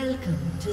Welcome to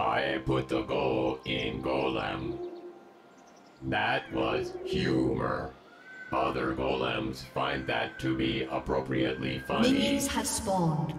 I put the goal in Golem. That was humor. Other golems find that to be appropriately funny. Minions have spawned.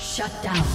Shut down.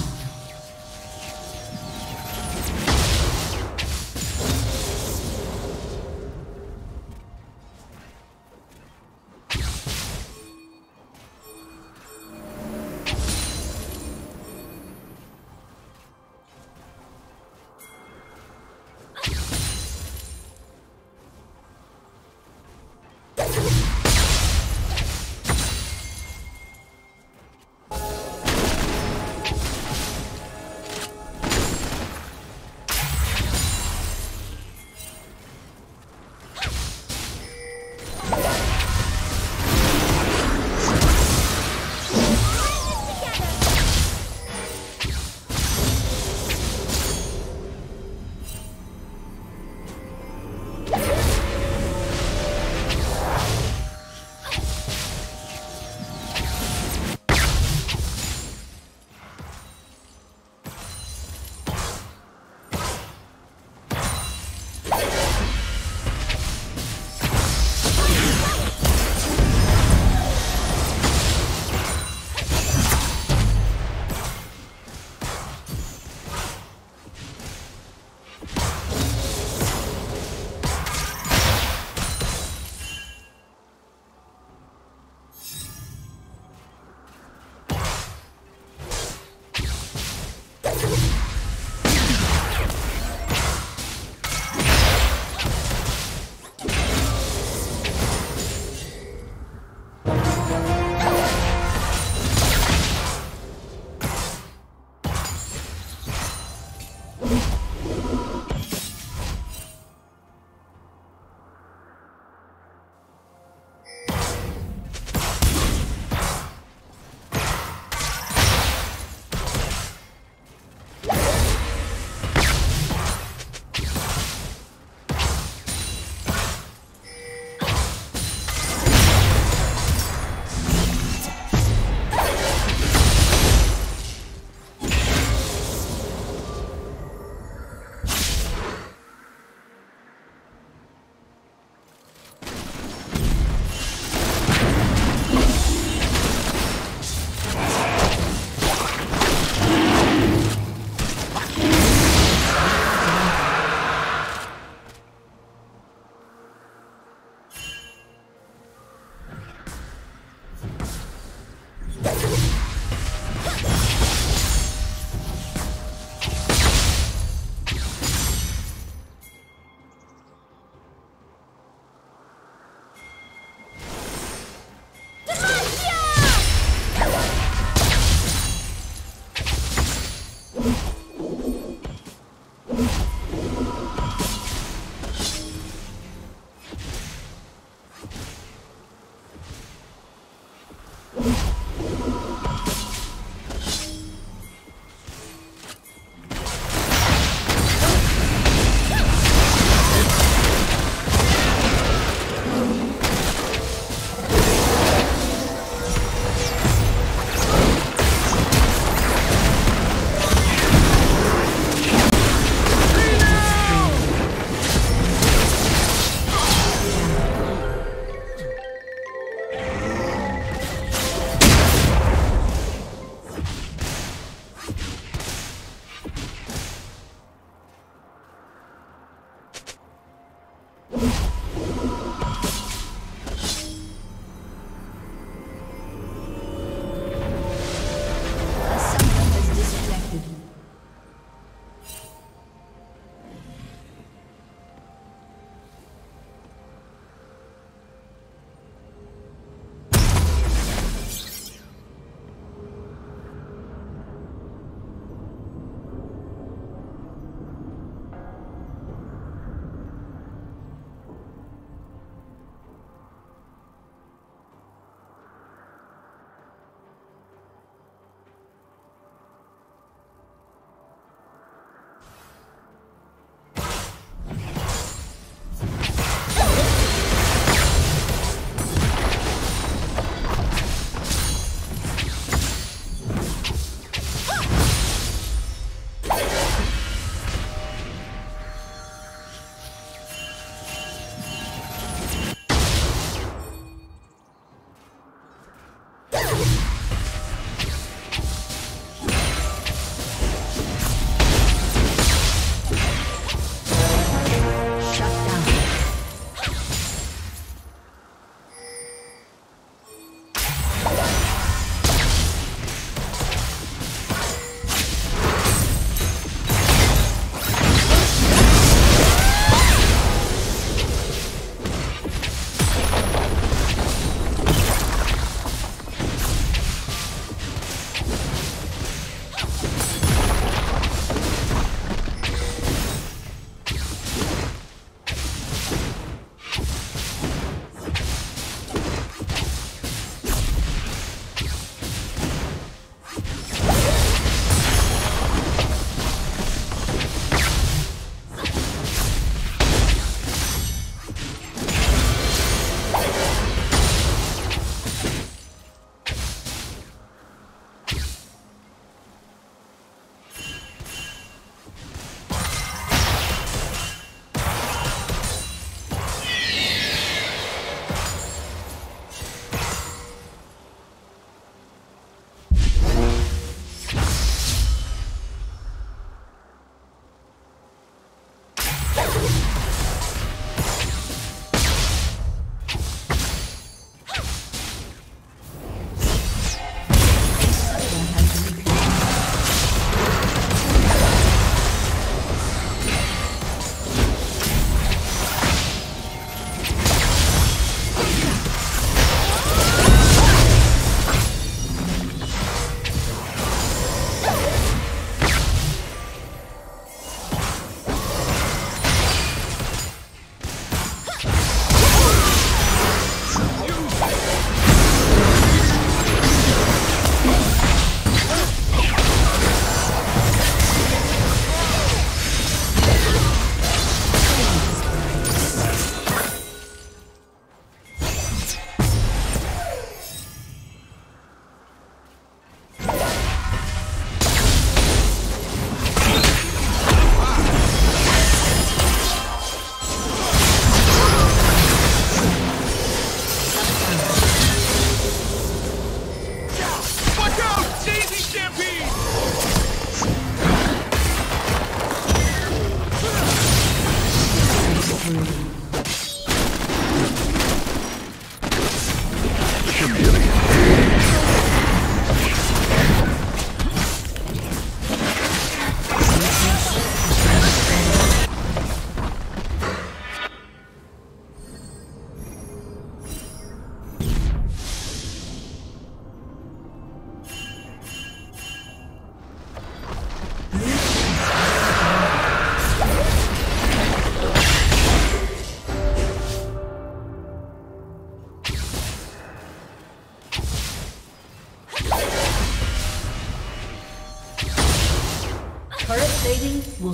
will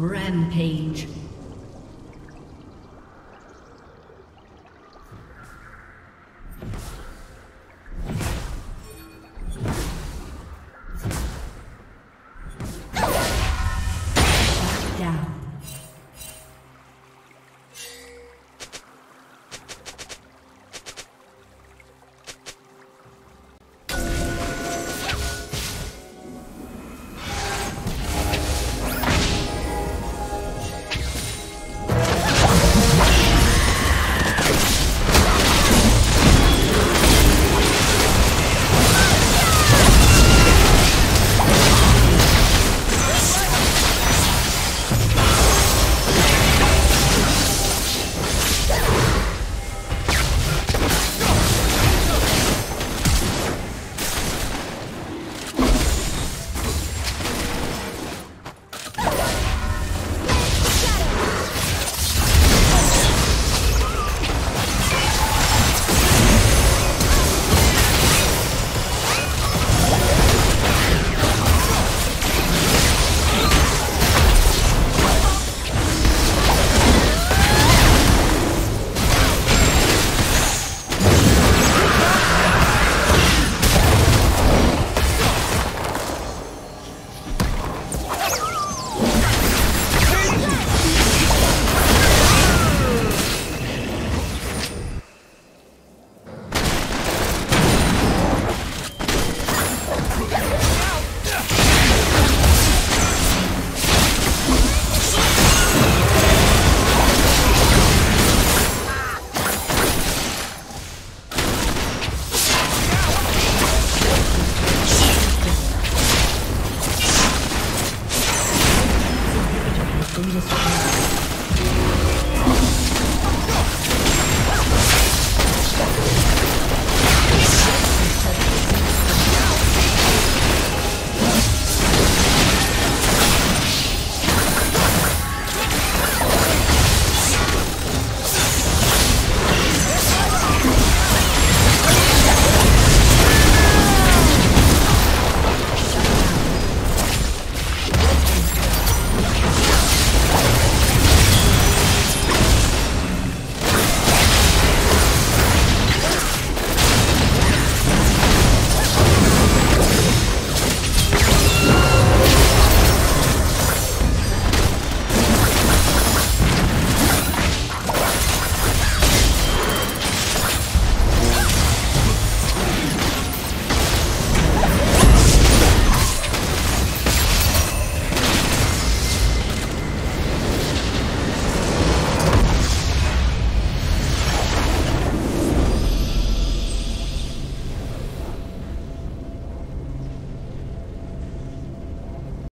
Rampage.